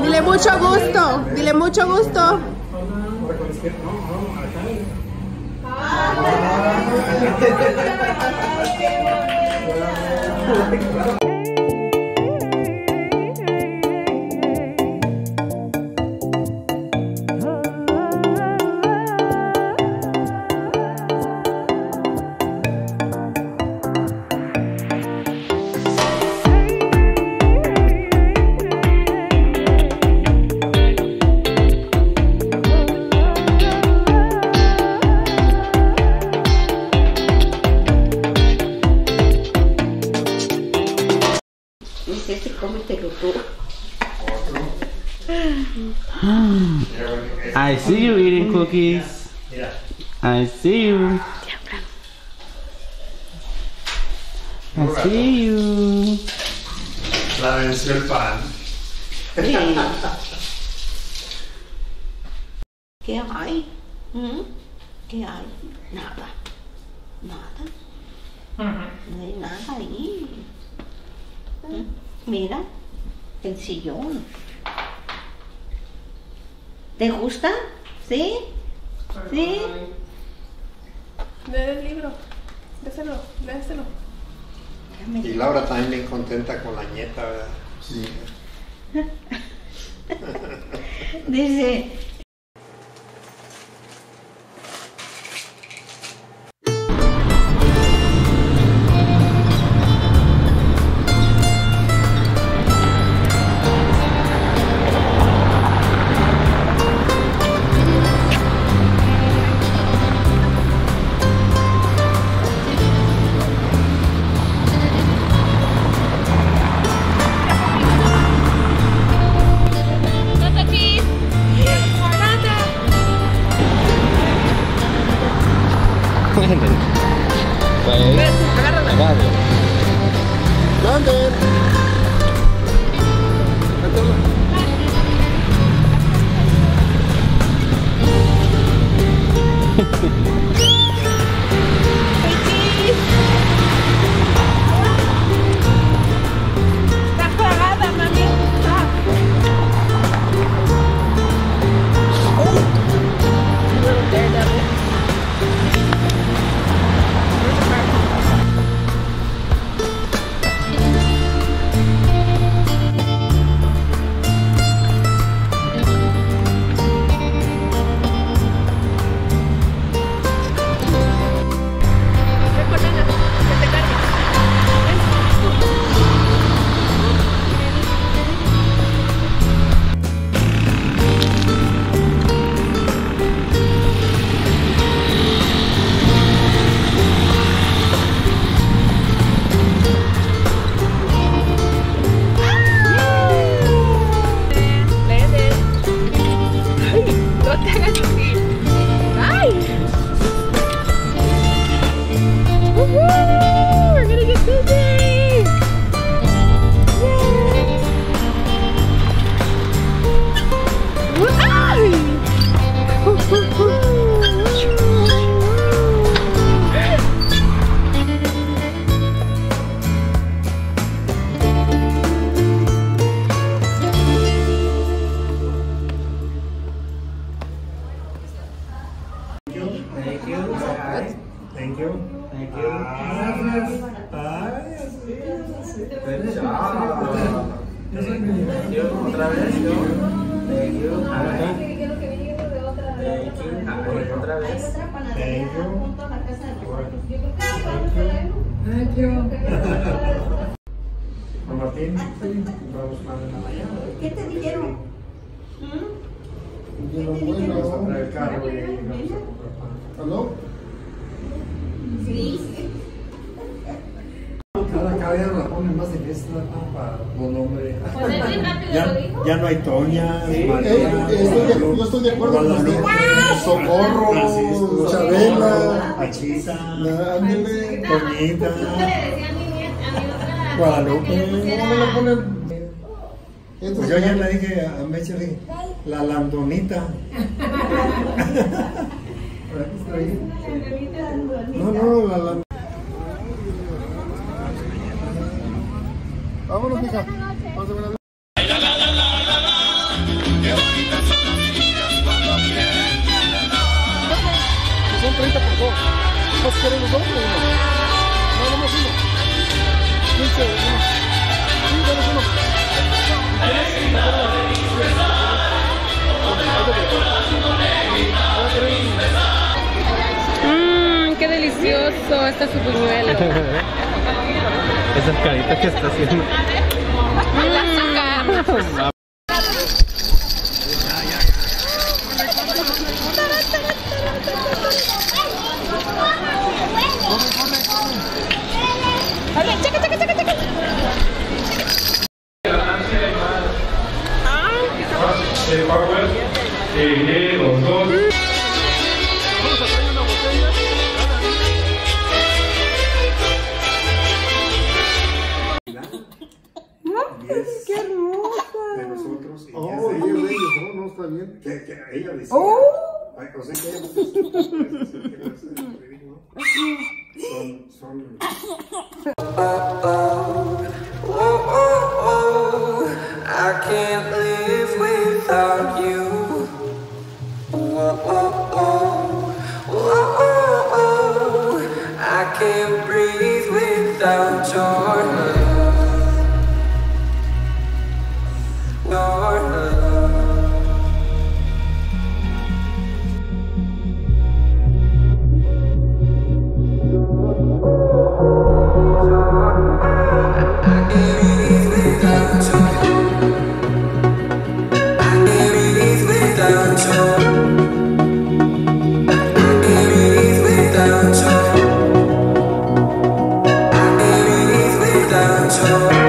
Dile mucho gusto, dile mucho gusto. I see you eating cookies. Yeah. I see you. I see you. La venció el pan. ¿Qué hay? ¿Qué hay? Nada. Nada. No hay nada ahí. Mira, el sillón. ¿Te gusta? ¿Sí? ¿Sí? Dele el libro. Déselo, déselo. Y Laura también bien contenta con la nieta, ¿verdad? Sí. Dice... ¿Qué te dijeron? Vamos a traer el carro y vamos a comprar pan. ¿Aló? Sí. Cada cabeza la ponen más en esta para los nombres. Ya no hay Toña, María. Yo estoy de acuerdo con los nombres. Socorro, Chabela, Achisa, Ángel, Toñita. Guadalupe, no me la ponen. Pues yo ya le dije a Meche, dije, la Landonita. No, no, la Landonita. Vámonos, mija. Son 30 por 2. ¿Más quieren los dos o uno? No, nomás uno. 15, uno. Sí, damos uno. Qué delicioso está su buñuelo. Esas caritas que está haciendo. La azúcar.